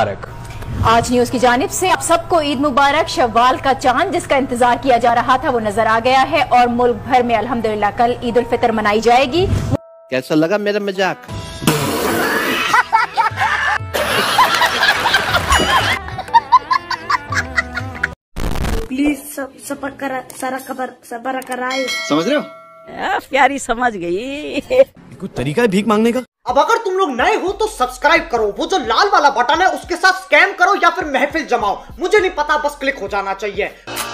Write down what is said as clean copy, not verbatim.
आज न्यूज की जानिब से आप सबको ईद मुबारक। शव्वाल का चांद जिसका इंतजार किया जा रहा था वो नजर आ गया है और मुल्क भर में अल्हम्दुलिल्लाह कल ईद उल फितर मनाई जाएगी। कैसा लगा मेरा मजाक? प्लीज सबर कराए, समझ रहे हो? प्यारी समझ गई। कुछ तरीका है भीख मांगने का? अब अगर तुम लोग नए हो तो सब्सक्राइब करो, वो जो लाल वाला बटन है उसके साथ स्कैम करो या फिर महफिल जमाओ, मुझे नहीं पता, बस क्लिक हो जाना चाहिए।